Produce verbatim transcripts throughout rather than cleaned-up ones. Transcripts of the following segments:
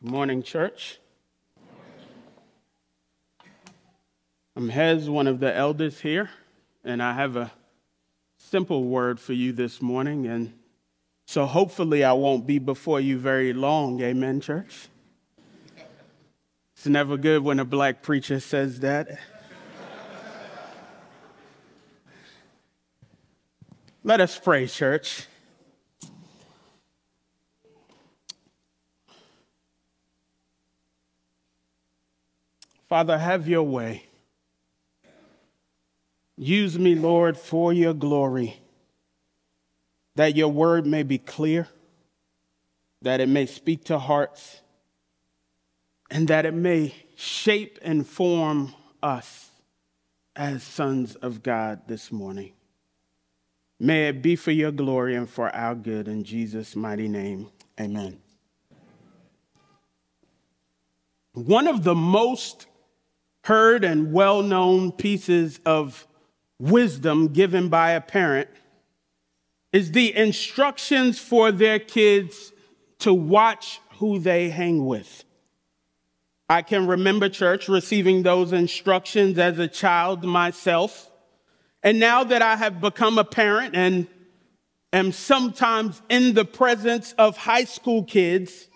Morning, church. I'm Hez, one of the elders here, and I have a simple word for you this morning, and so hopefully I won't be before you very long. Amen, church? It's never good when a black preacher says that. Let us pray, church. Father, have your way. Use me, Lord, for your glory, that your word may be clear, that it may speak to hearts, and that it may shape and form us as sons of God this morning. May it be for your glory and for our good, in Jesus' mighty name, amen. One of the most heard and well-known pieces of wisdom given by a parent is the instructions for their kids to watch who they hang with. I can remember, church, receiving those instructions as a child myself. And now that I have become a parent and am sometimes in the presence of high school kids,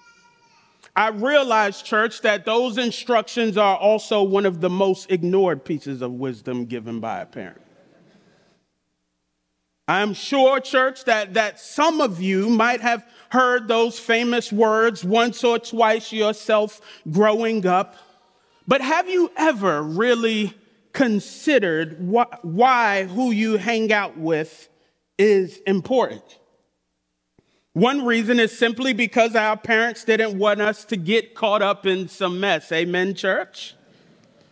I realize, church, that those instructions are also one of the most ignored pieces of wisdom given by a parent. I'm sure, church, that, that some of you might have heard those famous words once or twice yourself growing up. But have you ever really considered wh- why who you hang out with is important? One reason is simply because our parents didn't want us to get caught up in some mess. Amen, church?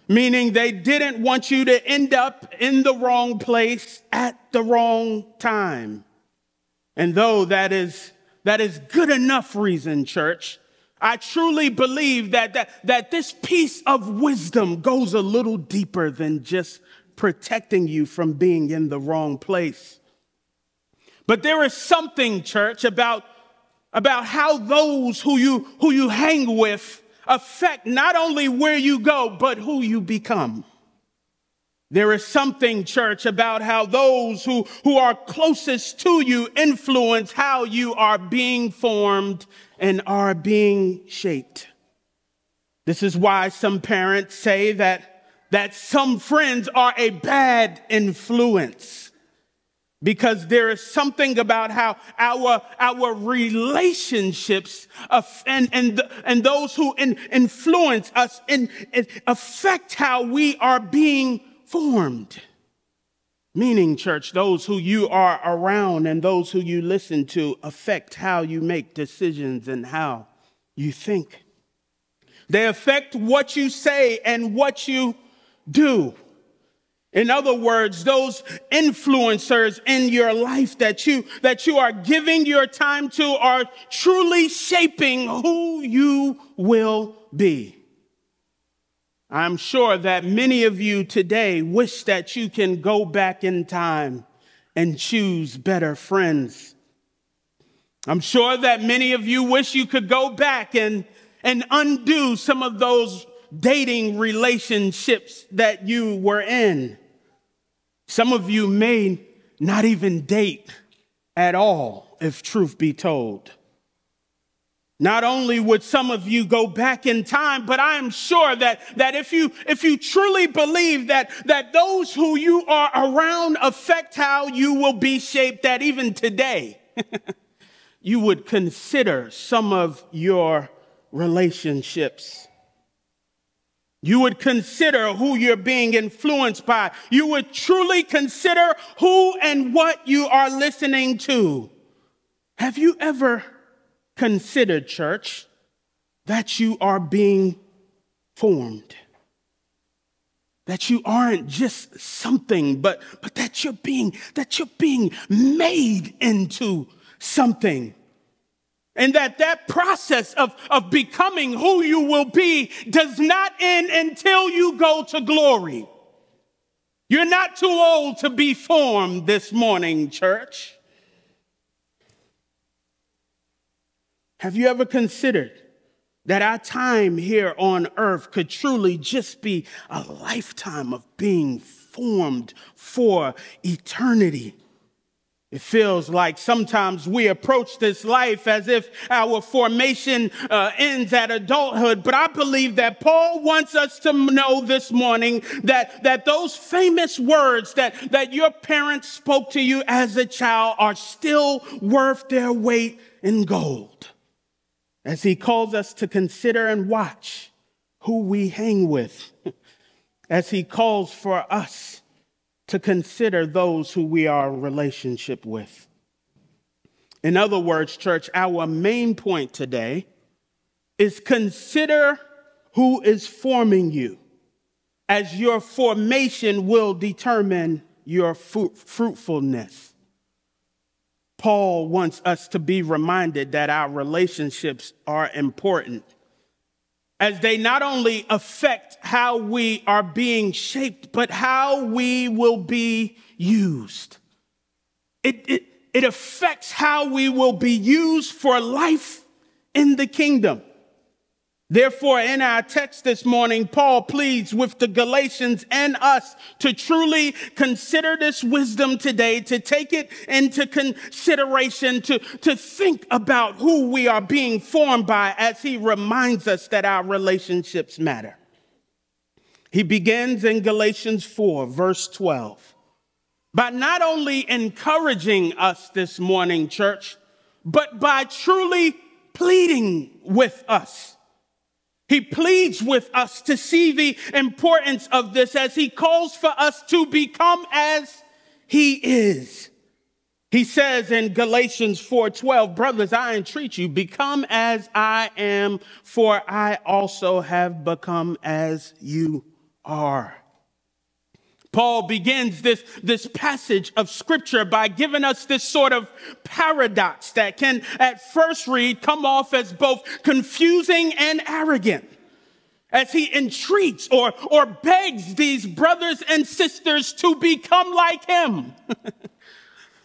Meaning they didn't want you to end up in the wrong place at the wrong time. And though that is, that is good enough reason, church, I truly believe that, that, that this piece of wisdom goes a little deeper than just protecting you from being in the wrong place. But there is something, church, about, about how those who you, who you hang with affect not only where you go, but who you become. There is something, church, about how those who, who are closest to you influence how you are being formed and are being shaped. This is why some parents say that, that some friends are a bad influence. Because there is something about how our, our relationships and, and, and those who in, influence us in, in affect how we are being formed. Meaning, church, those who you are around and those who you listen to affect how you make decisions and how you think. They affect what you say and what you do. In other words, those influencers in your life that you, that you are giving your time to are truly shaping who you will be. I'm sure that many of you today wish that you can go back in time and choose better friends. I'm sure that many of you wish you could go back and, and undo some of those dating relationships that you were in. Some of you may not even date at all, if truth be told. Not only would some of you go back in time, but I am sure that, that if you, if you truly believe that, that those who you are around affect how you will be shaped, that even today, you would consider some of your relationships. You would consider who you're being influenced by. You would truly consider who and what you are listening to. Have you ever considered, church, that you are being formed? That you aren't just something, but, but that you're being, that you're being made into something. And that that process of, of becoming who you will be does not end until you go to glory. You're not too old to be formed this morning, church. Have you ever considered that our time here on earth could truly just be a lifetime of being formed for eternity. It feels like sometimes we approach this life as if our formation uh, ends at adulthood. But I believe that Paul wants us to know this morning that, that those famous words that, that your parents spoke to you as a child are still worth their weight in gold, as he calls us to consider and watch who we hang with, as he calls for us to consider those who we are in relationship with. In other words, church, our main point today is consider who is forming you, as your formation will determine your fruit fruitfulness. Paul wants us to be reminded that our relationships are important, as they not only affect how we are being shaped, but how we will be used. It, it, it affects how we will be used for life in the kingdom. Therefore, in our text this morning, Paul pleads with the Galatians and us to truly consider this wisdom today, to take it into consideration, to, to think about who we are being formed by, as he reminds us that our relationships matter. He begins in Galatians four, verse twelve, by not only encouraging us this morning, church, but by truly pleading with us. He pleads with us to see the importance of this, as he calls for us to become as he is. He says in Galatians four twelve, brothers, I entreat you, become as I am, for I also have become as you are. Paul begins this, this passage of scripture by giving us this sort of paradox that can at first read come off as both confusing and arrogant, as he entreats or, or begs these brothers and sisters to become like him.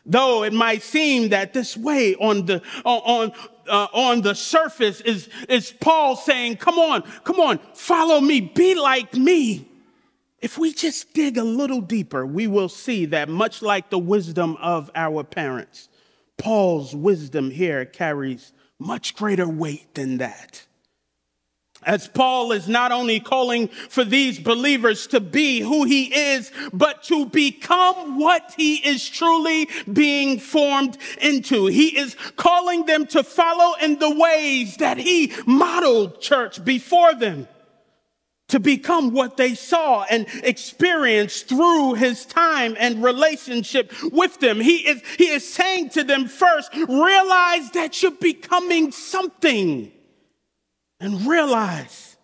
Though it might seem that this way on the, on, uh, on the surface is, is Paul saying, come on, come on, follow me, be like me. If we just dig a little deeper, we will see that much like the wisdom of our parents, Paul's wisdom here carries much greater weight than that, as Paul is not only calling for these believers to be who he is, but to become what he is truly being formed into. He is calling them to follow in the ways that he modeled, church, before them, to become what they saw and experienced through his time and relationship with them. He is, he is saying to them first, realize that you're becoming something, and realize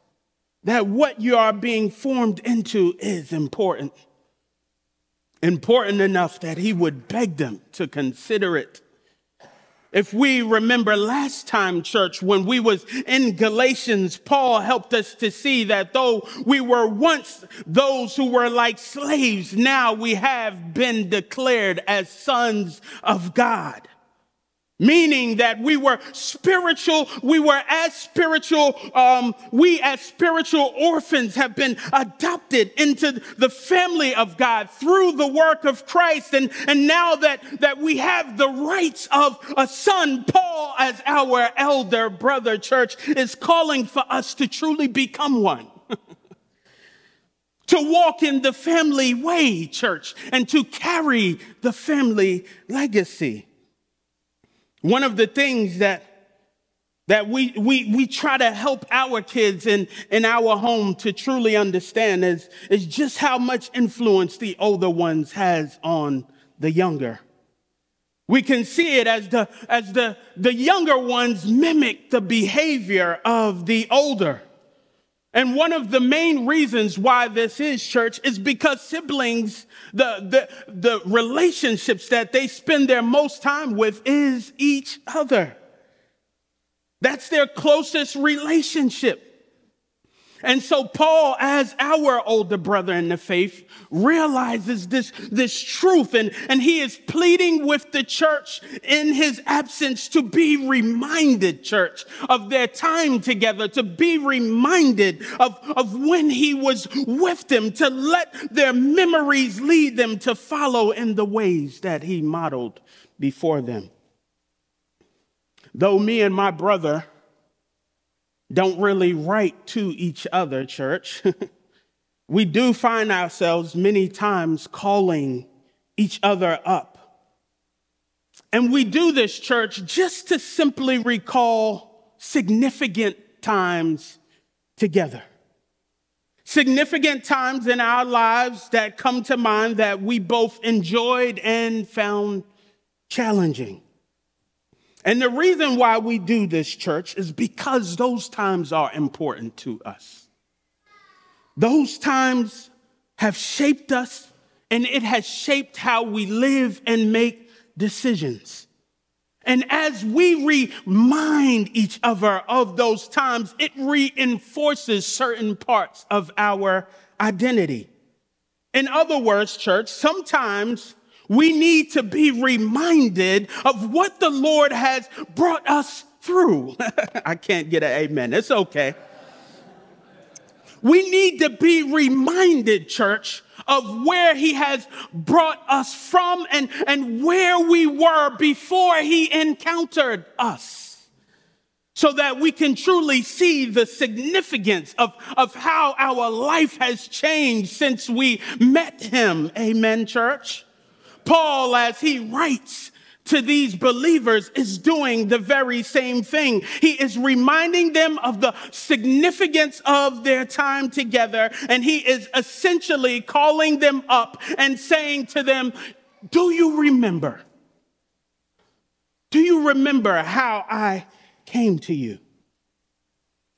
that what you are being formed into is important. Important enough that he would beg them to consider it. If we remember last time, church, when we was in Galatians, Paul helped us to see that though we were once those who were like slaves, now we have been declared as sons of God, meaning that we were spiritual, we were as spiritual, um, we as spiritual orphans have been adopted into the family of God through the work of Christ. And, and now that, that we have the rights of a son, Paul, as our elder brother, church, is calling for us to truly become one. To walk in the family way, church, and to carry the family legacy. One of the things that, that we, we, we try to help our kids in, in our home to truly understand is, is just how much influence the older ones has on the younger. We can see it as the, as the, the younger ones mimic the behavior of the older. And one of the main reasons why this is, church, is because siblings, the, the, the relationships that they spend their most time with is each other. That's their closest relationship. And so Paul, as our older brother in the faith, realizes this, this truth, and, and he is pleading with the church in his absence to be reminded, church, of their time together, to be reminded of, of when he was with them, to let their memories lead them to follow in the ways that he modeled before them. Though me and my brother don't really write to each other, church, we do find ourselves many times calling each other up. And we do this, church, just to simply recall significant times together. Significant times in our lives that come to mind that we both enjoyed and found challenging. And the reason why we do this, church, is because those times are important to us. Those times have shaped us, and it has shaped how we live and make decisions. And as we remind each other of those times, it reinforces certain parts of our identity. In other words, church, sometimes we need to be reminded of what the Lord has brought us through. I can't get an amen. It's okay. We need to be reminded, church, of where he has brought us from and, and where we were before he encountered us, so that we can truly see the significance of, of how our life has changed since we met him. Amen, church. Paul, as he writes to these believers, is doing the very same thing. He is reminding them of the significance of their time together, and he is essentially calling them up and saying to them, do you remember? Do you remember how I came to you?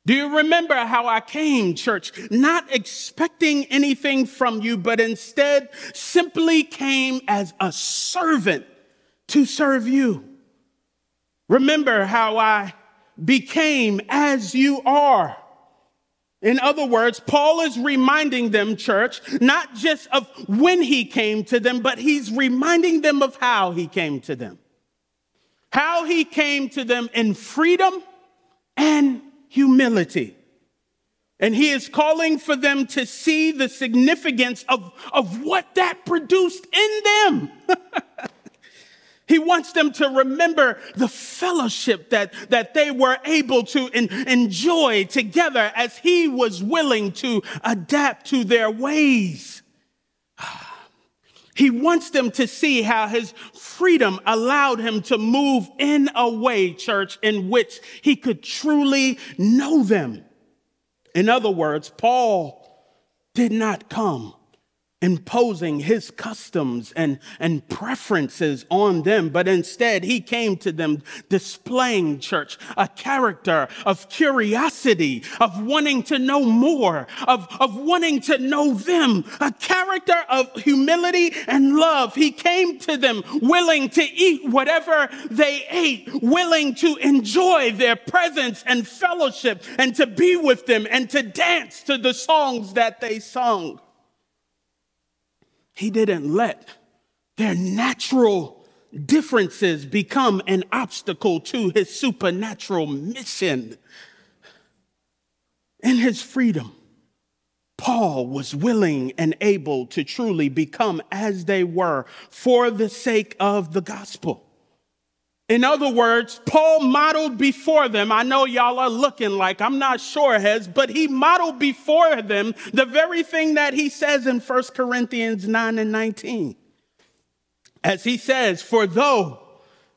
Do you remember how I came, church? Not expecting anything from you, but instead simply came as a servant to serve you. Remember how I became as you are. In other words, Paul is reminding them, church, not just of when he came to them, but he's reminding them of how he came to them. How he came to them in freedom and humility. And he is calling for them to see the significance of, of what that produced in them. He wants them to remember the fellowship that, that they were able to en- enjoy together as he was willing to adapt to their ways. He wants them to see how his freedom allowed him to move in a way, church, in which he could truly know them. In other words, Paul did not come imposing his customs and, and preferences on them, but instead he came to them displaying, church, a character of curiosity, of wanting to know more, of, of wanting to know them, a character of humility and love. He came to them willing to eat whatever they ate, willing to enjoy their presence and fellowship, and to be with them and to dance to the songs that they sung. He didn't let their natural differences become an obstacle to his supernatural mission. In his freedom, Paul was willing and able to truly become as they were for the sake of the gospel. In other words, Paul modeled before them. I know y'all are looking like, I'm not sure, Hez, but he modeled before them the very thing that he says in First Corinthians nine and nineteen. As he says, for though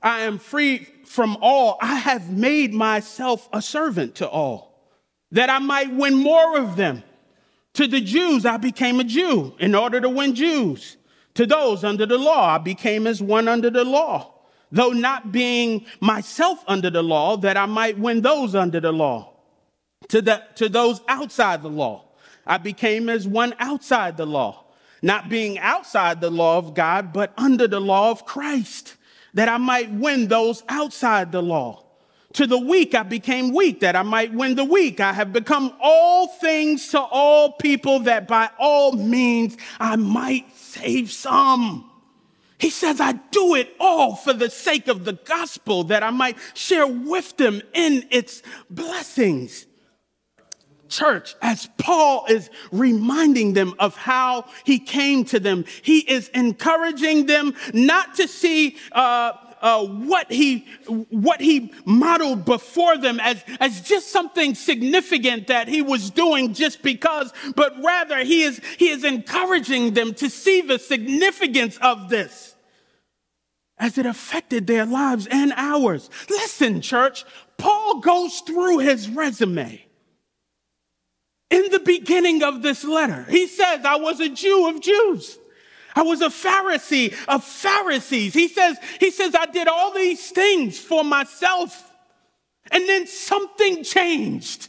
I am free from all, I have made myself a servant to all, that I might win more of them. To the Jews, I became a Jew in order to win Jews. To those under the law, I became as one under the law, though not being myself under the law, that I might win those under the law. To, the, to those outside the law, I became as one outside the law, not being outside the law of God, but under the law of Christ, that I might win those outside the law. To the weak I became weak, that I might win the weak. I have become all things to all people, that by all means I might save some. He says, I do it all for the sake of the gospel, that I might share with them in its blessings. Church, as Paul is reminding them of how he came to them, he is encouraging them not to see uh, uh, what he what he modeled before them as as just something significant that he was doing just because, but rather he is he is encouraging them to see the significance of this as it affected their lives and ours. Listen, church, Paul goes through his resume. In the beginning of this letter, he says, I was a Jew of Jews. I was a Pharisee of Pharisees. He says, he says, I did all these things for myself. And then something changed.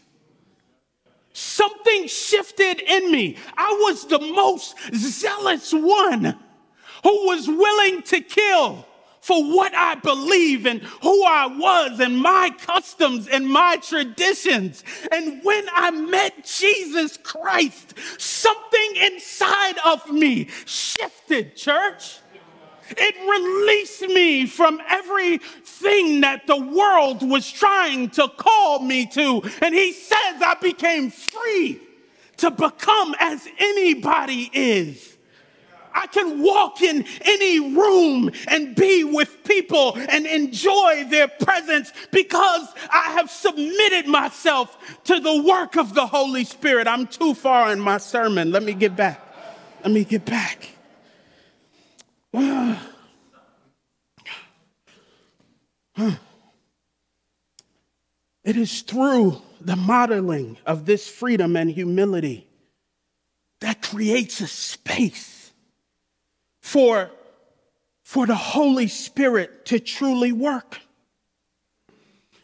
Something shifted in me. I was the most zealous one who was willing to kill for what I believe and who I was and my customs and my traditions. And when I met Jesus Christ, something inside of me shifted, church. It released me from everything that the world was trying to call me to. And he says I became free to become as anybody is. I can walk in any room and be with people and enjoy their presence because I have submitted myself to the work of the Holy Spirit. I'm too far in my sermon. Let me get back. Let me get back. Uh, huh. It is through the modeling of this freedom and humility that creates a space For, for the Holy Spirit to truly work.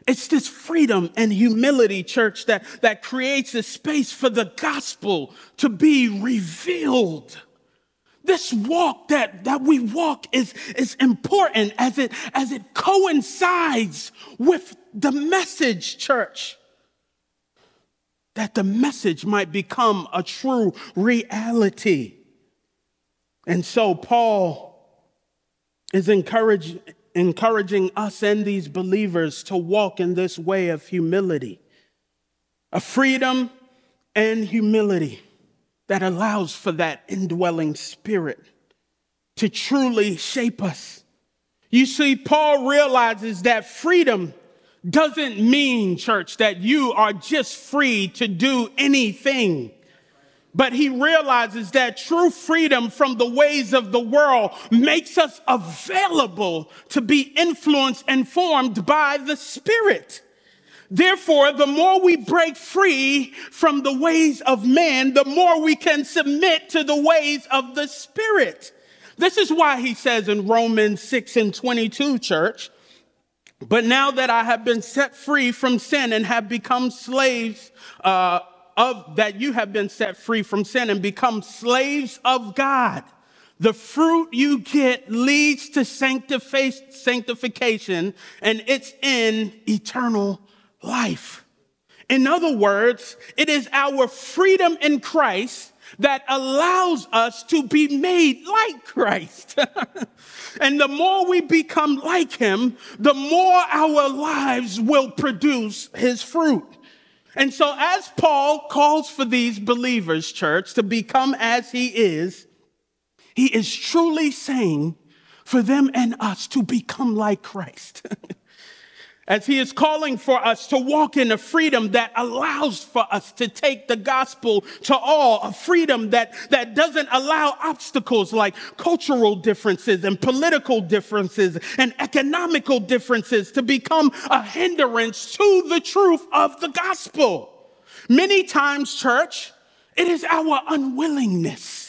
It's this freedom and humility, church, that, that creates a space for the gospel to be revealed. This walk that, that we walk is, is important as it, as it coincides with the message, church, that the message might become a true reality. And so Paul is encourage, encouraging us and these believers to walk in this way of humility, a freedom and humility that allows for that indwelling Spirit to truly shape us. You see, Paul realizes that freedom doesn't mean, church, that you are just free to do anything. But he realizes that true freedom from the ways of the world makes us available to be influenced and formed by the Spirit. Therefore, the more we break free from the ways of man, the more we can submit to the ways of the Spirit. This is why he says in Romans six and twenty-two, church, but now that I have been set free from sin and have become slaves, uh, Of that you have been set free from sin and become slaves of God. The fruit you get leads to sanctification, and it's in eternal life. In other words, it is our freedom in Christ that allows us to be made like Christ. And the more we become like him, the more our lives will produce his fruit. And so as Paul calls for these believers, church, to become as he is, he is truly saying for them and us to become like Christ. As he is calling for us to walk in a freedom that allows for us to take the gospel to all, a freedom that, that doesn't allow obstacles like cultural differences and political differences and economical differences to become a hindrance to the truth of the gospel. Many times, church, it is our unwillingness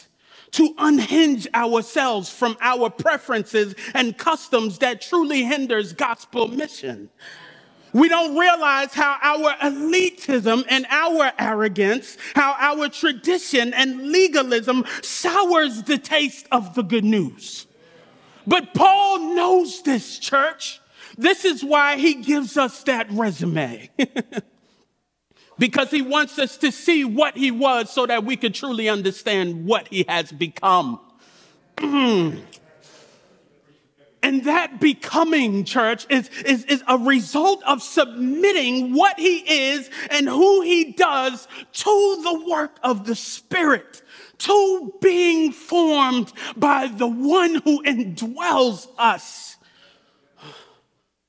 to unhinge ourselves from our preferences and customs that truly hinders gospel mission. We don't realize how our elitism and our arrogance, how our tradition and legalism sours the taste of the good news. But Paul knows this, church. This is why he gives us that resume. Because he wants us to see what he was so that we could truly understand what he has become. And that becoming, church, is, is, is a result of submitting what he is and who he does to the work of the Spirit, to being formed by the one who indwells us.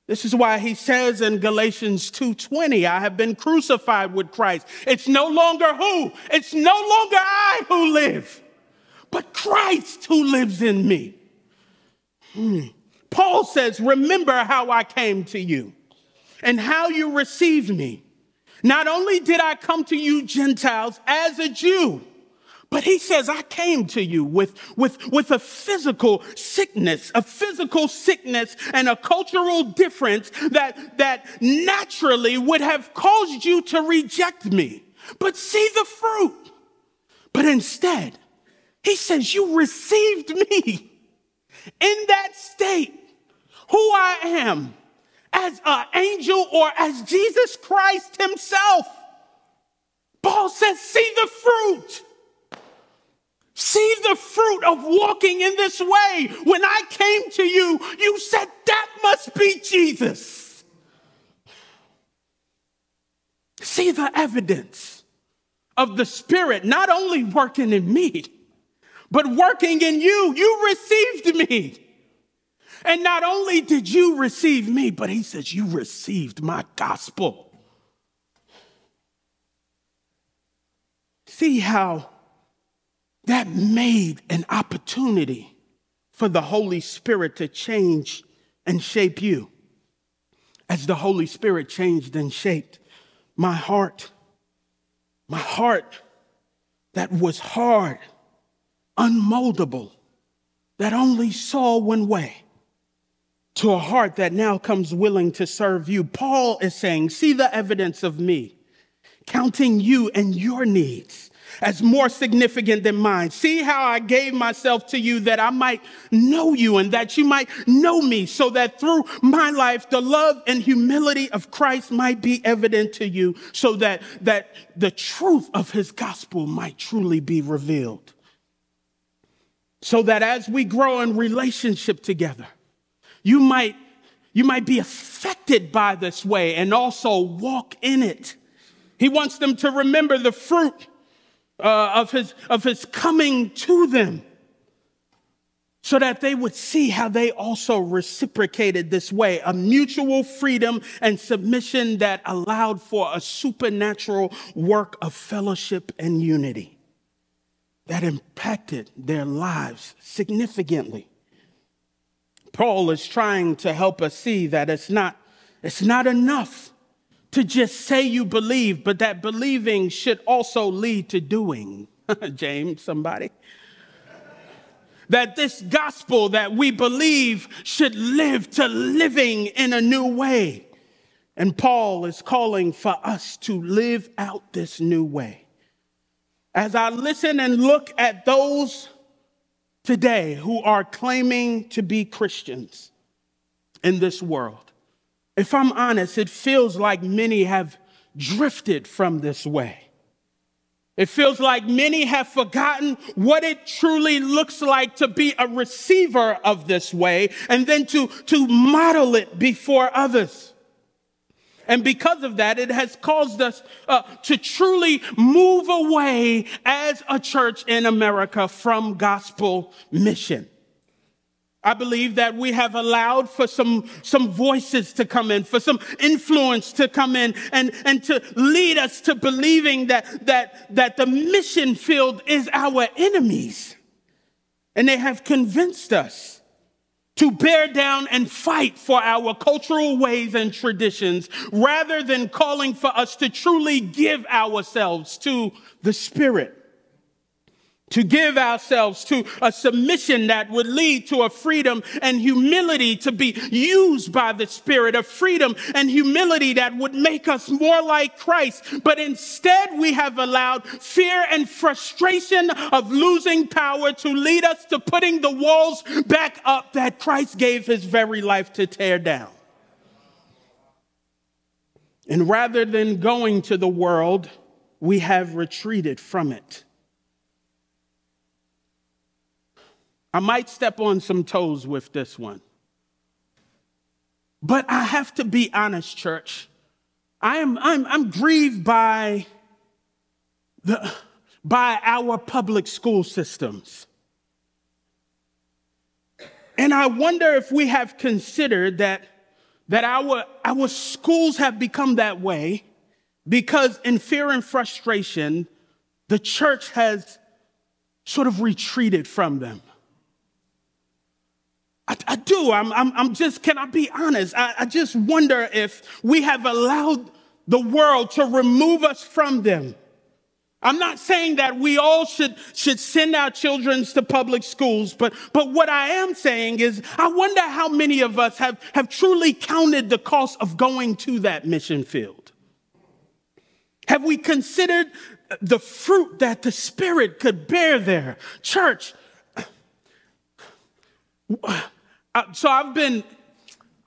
This is why he says in Galatians two twenty, I have been crucified with Christ. It's no longer who, it's no longer I who live, but Christ who lives in me. Hmm. Paul says, remember how I came to you and how you received me. Not only did I come to you Gentiles as a Jew, but he says, I came to you with, with, with a physical sickness, a physical sickness and a cultural difference that, that naturally would have caused you to reject me. But see the fruit. But instead, he says, you received me in that state, who I am, as an angel or as Jesus Christ himself. Paul says, see the fruit. See the fruit of walking in this way. When I came to you, you said, that must be Jesus. See the evidence of the Spirit not only working in me, but working in you. You received me. And not only did you receive me, but he says, you received my gospel. See how that made an opportunity for the Holy Spirit to change and shape you. As the Holy Spirit changed and shaped my heart, my heart that was hard, unmoldable, that only saw one way, to a heart that now comes willing to serve you. Paul is saying, see the evidence of me, counting you and your needs as more significant than mine. See how I gave myself to you that I might know you and that you might know me, so that through my life, the love and humility of Christ might be evident to you, so that, that the truth of his gospel might truly be revealed. So that as we grow in relationship together, you might, you might be affected by this way and also walk in it. He wants them to remember the fruit Uh, of his, of his coming to them, so that they would see how they also reciprocated this way, a mutual freedom and submission that allowed for a supernatural work of fellowship and unity that impacted their lives significantly. Paul is trying to help us see that it's not, it's not enough to just say you believe, but that believing should also lead to doing. James, somebody. That this gospel that we believe should live to living in a new way. And Paul is calling for us to live out this new way. As I listen and look at those today who are claiming to be Christians in this world, if I'm honest, it feels like many have drifted from this way. It feels like many have forgotten what it truly looks like to be a receiver of this way and then to, to model it before others. And because of that, it has caused us uh, to truly move away as a church in America from gospel mission. I believe that we have allowed for some, some voices to come in, for some influence to come in and, and to lead us to believing that, that, that the mission field is our enemies. And they have convinced us to bear down and fight for our cultural ways and traditions rather than calling for us to truly give ourselves to the Spirit. To give ourselves to a submission that would lead to a freedom and humility to be used by the Spirit, a freedom and humility that would make us more like Christ. But instead, we have allowed fear and frustration of losing power to lead us to putting the walls back up that Christ gave his very life to tear down. And rather than going to the world, we have retreated from it. I might step on some toes with this one. But I have to be honest, church. I am, I'm, I'm grieved by, the, by our public school systems. And I wonder if we have considered that, that our, our schools have become that way because in fear and frustration, the church has sort of retreated from them. I, I do. I'm, I'm, I'm just, can I be honest? I, I just wonder if we have allowed the world to remove us from them. I'm not saying that we all should, should send our children to public schools, but, but what I am saying is I wonder how many of us have, have truly counted the cost of going to that mission field. Have we considered the fruit that the Spirit could bear there? Church, so I've been,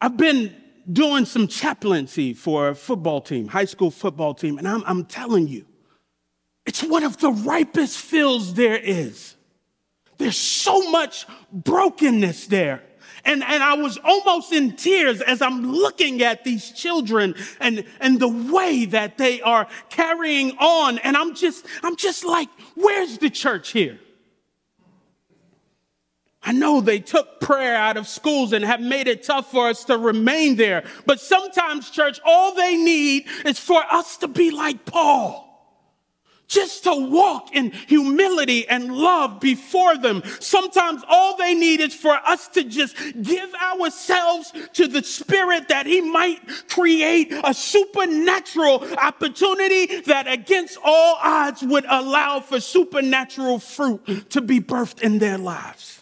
I've been doing some chaplaincy for a football team, high school football team, and I'm, I'm telling you, it's one of the ripest fields there is. There's so much brokenness there. And, and I was almost in tears as I'm looking at these children and, and the way that they are carrying on. And I'm just, I'm just like, where's the church here? I know they took prayer out of schools and have made it tough for us to remain there. But sometimes, church, all they need is for us to be like Paul. Just to walk in humility and love before them. Sometimes all they need is for us to just give ourselves to the Spirit that He might create a supernatural opportunity that against all odds would allow for supernatural fruit to be birthed in their lives.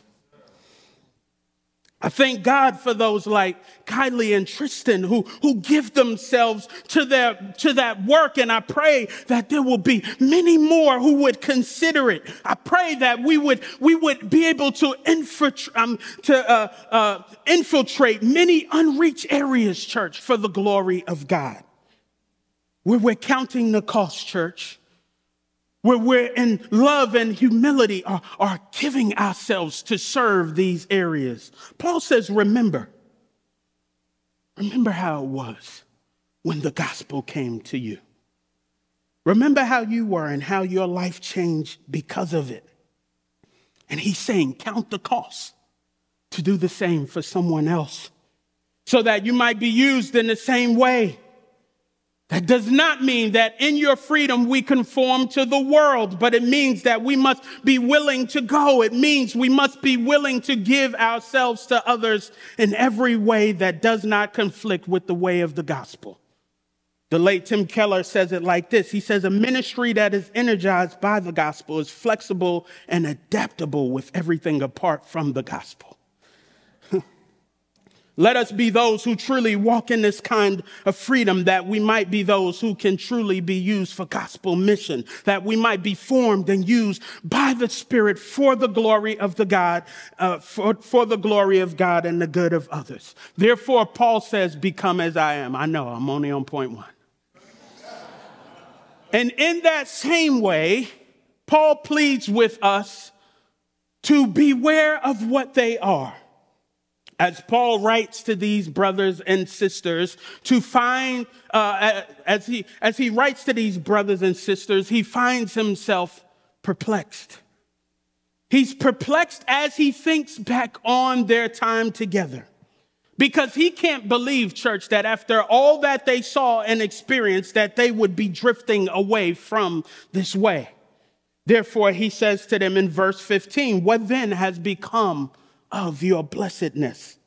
I thank God for those like Kylie and Tristan who, who give themselves to, their, to that work. And I pray that there will be many more who would consider it. I pray that we would, we would be able to, infiltrate, um, to uh, uh, infiltrate many unreached areas, church, for the glory of God. Where we're counting the cost, church. Where we're in love and humility are, are giving ourselves to serve these areas. Paul says, remember. Remember how it was when the gospel came to you. Remember how you were and how your life changed because of it. And he's saying, count the cost to do the same for someone else so that you might be used in the same way. That does not mean that in your freedom we conform to the world, but it means that we must be willing to go. It means we must be willing to give ourselves to others in every way that does not conflict with the way of the gospel. The late Tim Keller says it like this. He says, a ministry that is energized by the gospel is flexible and adaptable with everything apart from the gospel. Let us be those who truly walk in this kind of freedom, that we might be those who can truly be used for gospel mission, that we might be formed and used by the Spirit for the glory of the God, uh, for, for the glory of God and the good of others. Therefore, Paul says, become as I am. I know, I'm only on point one. And in that same way, Paul pleads with us to beware of what they are. As Paul writes to these brothers and sisters to find, uh, as he, as he writes to these brothers and sisters, he finds himself perplexed. He's perplexed as he thinks back on their time together. Because he can't believe, church, that after all that they saw and experienced, that they would be drifting away from this way. Therefore, he says to them in verse fifteen, what then has become of your blessedness?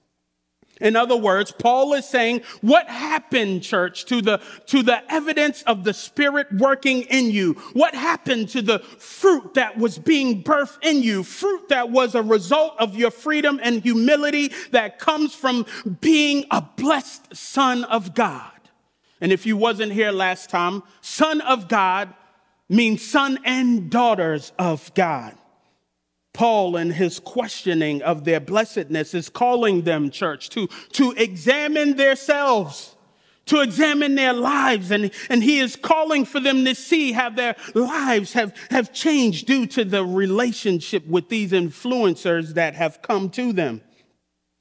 In other words, Paul is saying, what happened, church, to the, to the evidence of the Spirit working in you? What happened to the fruit that was being birthed in you? Fruit that was a result of your freedom and humility that comes from being a blessed son of God. And if you wasn't here last time, son of God means son and daughters of God. Paul, in his questioning of their blessedness, is calling them, church, to, to examine themselves, to examine their lives. And, and he is calling for them to see how their lives have, have changed due to the relationship with these influencers that have come to them.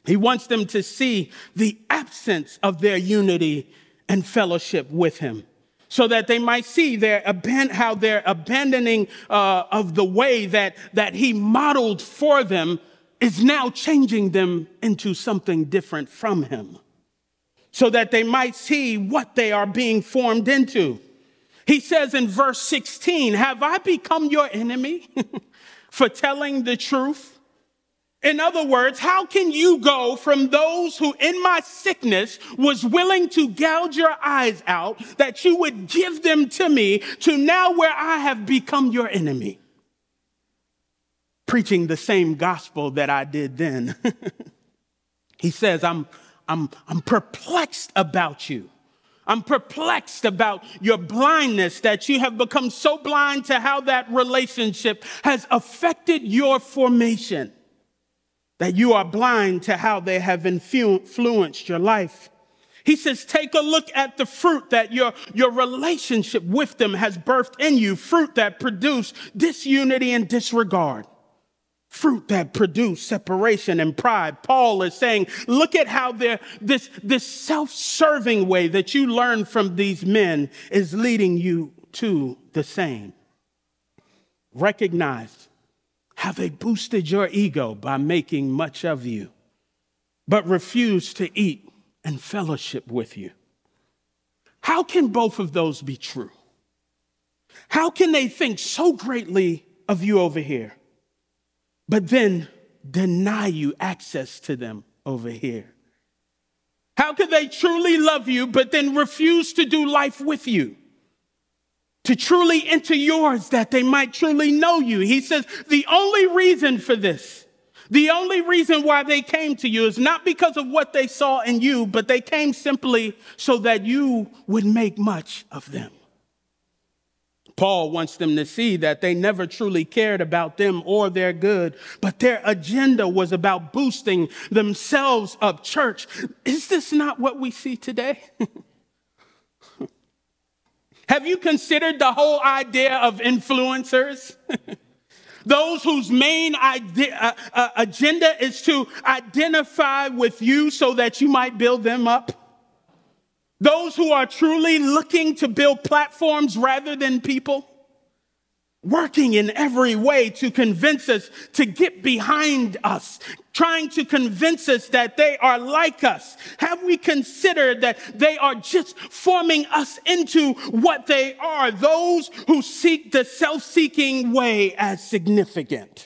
He wants them to see the absence of their unity and fellowship with him, so that they might see their aban- how their abandoning uh, of the way that, that he modeled for them is now changing them into something different from him, so that they might see what they are being formed into. He says in verse sixteen, "Have I become your enemy for telling the truth?" In other words, how can you go from those who in my sickness was willing to gouge your eyes out, that you would give them to me, to now where I have become your enemy, preaching the same gospel that I did then? He says, I'm, I'm, I'm perplexed about you. I'm perplexed about your blindness, that you have become so blind to how that relationship has affected your formation, that you are blind to how they have influenced your life. He says, take a look at the fruit that your, your relationship with them has birthed in you, fruit that produce disunity and disregard, fruit that produce separation and pride. Paul is saying, look at how this, this self-serving way that you learn from these men is leading you to the same. Recognize how they boosted your ego by making much of you, but refused to eat and fellowship with you. How can both of those be true? How can they think so greatly of you over here, but then deny you access to them over here? How could they truly love you, but then refuse to do life with you, to truly enter yours, that they might truly know you? He says, the only reason for this, the only reason why they came to you is not because of what they saw in you, but they came simply so that you would make much of them. Paul wants them to see that they never truly cared about them or their good, but their agenda was about boosting themselves up. Church, is this not what we see today? Have you considered the whole idea of influencers? Those whose main idea, uh, uh, agenda is to identify with you so that you might build them up. Those who are truly looking to build platforms rather than people. Working in every way to convince us to get behind us, trying to convince us that they are like us. Have we considered that they are just forming us into what they are? Those who seek the self-seeking way as significant.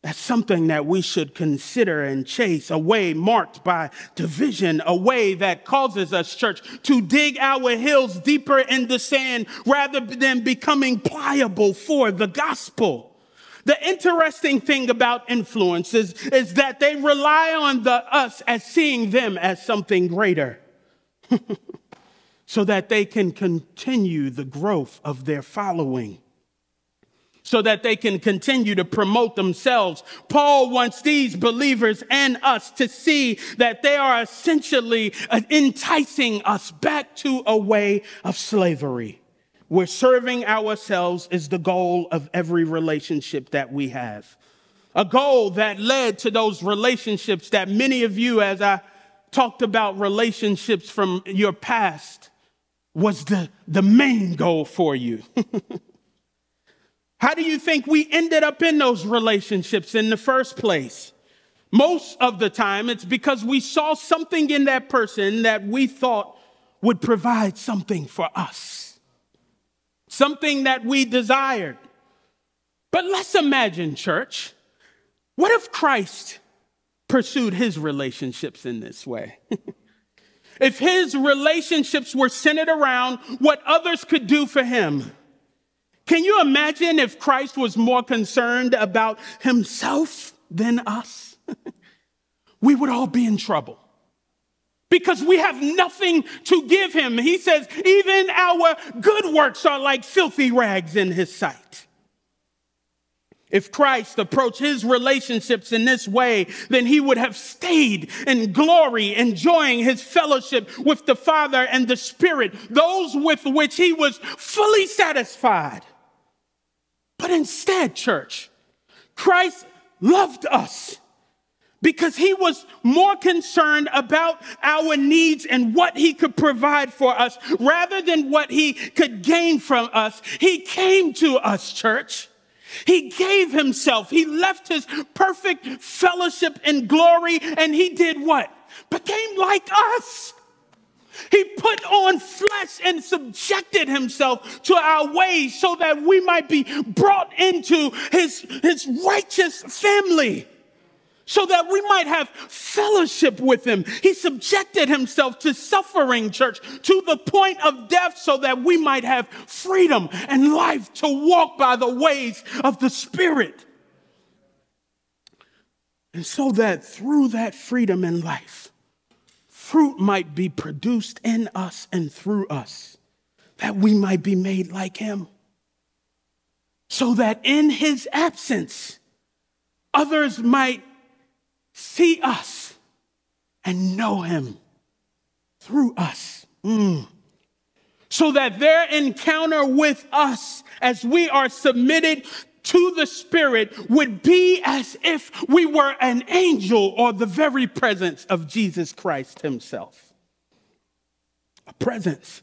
That's something that we should consider and chase, a way marked by division, a way that causes us, church, to dig our heels deeper in the sand rather than becoming pliable for the gospel. The interesting thing about influences is, is that they rely on the us as seeing them as something greater so that they can continue the growth of their following, so that they can continue to promote themselves. Paul wants these believers and us to see that they are essentially enticing us back to a way of slavery, where serving ourselves is the goal of every relationship that we have. A goal that led to those relationships that many of you, as I talked about relationships from your past, was the, the main goal for you. How do you think we ended up in those relationships in the first place? Most of the time, it's because we saw something in that person that we thought would provide something for us, something that we desired. But let's imagine, church, what if Christ pursued his relationships in this way? If his relationships were centered around what others could do for him, can you imagine if Christ was more concerned about himself than us? We would all be in trouble because we have nothing to give him. He says, even our good works are like filthy rags in his sight. If Christ approached his relationships in this way, then he would have stayed in glory, enjoying his fellowship with the Father and the Spirit, those with which he was fully satisfied. But instead, church, Christ loved us because he was more concerned about our needs and what he could provide for us rather than what he could gain from us. He came to us, church. He gave himself. He left his perfect fellowship and glory, and he did what? Became like us. He put on flesh and subjected himself to our ways so that we might be brought into his, his righteous family, so that we might have fellowship with him. He subjected himself to suffering, church, to the point of death, so that we might have freedom and life to walk by the ways of the Spirit. And so that through that freedom and life, fruit might be produced in us and through us, that we might be made like him, so that in his absence, others might see us and know him through us. Mm. So that their encounter with us, as we are submitted to the Spirit, would be as if we were an angel or the very presence of Jesus Christ himself. A presence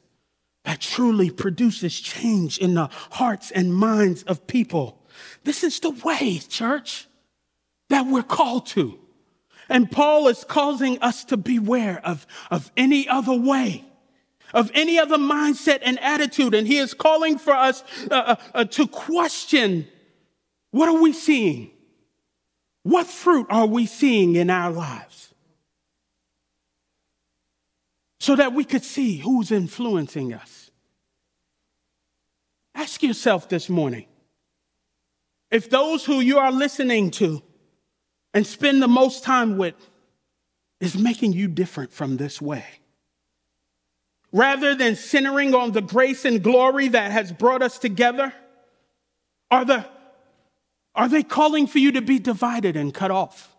that truly produces change in the hearts and minds of people. This is the way, church, that we're called to. And Paul is causing us to beware of, of any other way, of any other mindset and attitude. And he is calling for us uh, uh, to question, what are we seeing? What fruit are we seeing in our lives? So that we could see who's influencing us. Ask yourself this morning, if those who you are listening to and spend the most time with is making you different from this way. Rather than centering on the grace and glory that has brought us together, are, the, are they calling for you to be divided and cut off?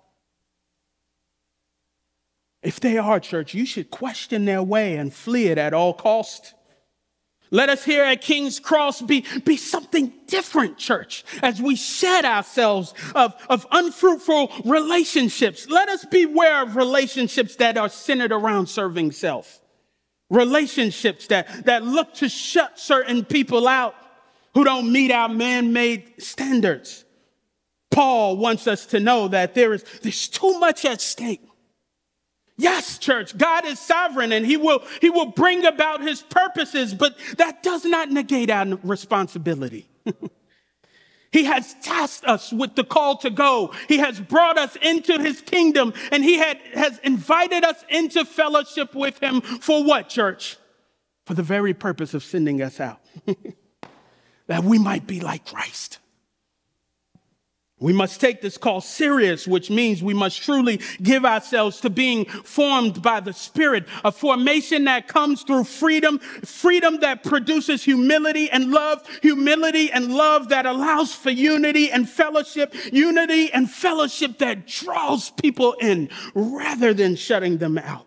If they are, church, you should question their way and flee it at all cost. Let us here at King's Cross be, be something different, church, as we shed ourselves of, of unfruitful relationships. Let us beware of relationships that are centered around serving self, relationships that, that look to shut certain people out who don't meet our man-made standards. Paul wants us to know that there is, there's too much at stake. Yes, church, God is sovereign and he will, he will bring about his purposes, but that does not negate our responsibility. He has tasked us with the call to go. He has brought us into his kingdom, and he had, has invited us into fellowship with him for what, church? For the very purpose of sending us out, that we might be like Christ. We must take this call serious, which means we must truly give ourselves to being formed by the Spirit, a formation that comes through freedom, freedom that produces humility and love, humility and love that allows for unity and fellowship, unity and fellowship that draws people in rather than shutting them out,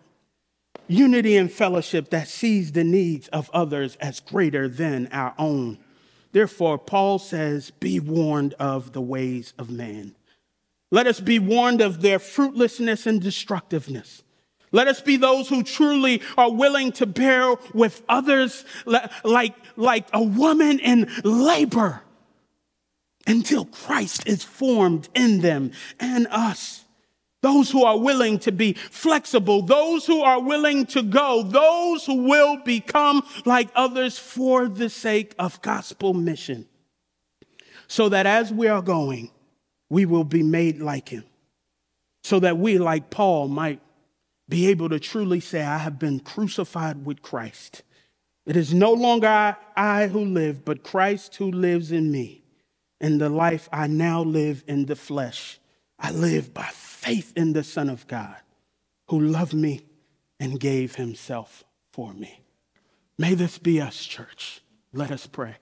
unity and fellowship that sees the needs of others as greater than our own. Therefore, Paul says, be warned of the ways of man. Let us be warned of their fruitlessness and destructiveness. Let us be those who truly are willing to bear with others like, like a woman in labor until Christ is formed in them and us. Those who are willing to be flexible, those who are willing to go, those who will become like others for the sake of gospel mission, so that as we are going, we will be made like him, so that we, like Paul, might be able to truly say, I have been crucified with Christ. It is no longer I, I who live, but Christ who lives in me. In the life I now live in the flesh, I live by faith. Faith in the Son of God, who loved me and gave himself for me. May this be us, church. Let us pray.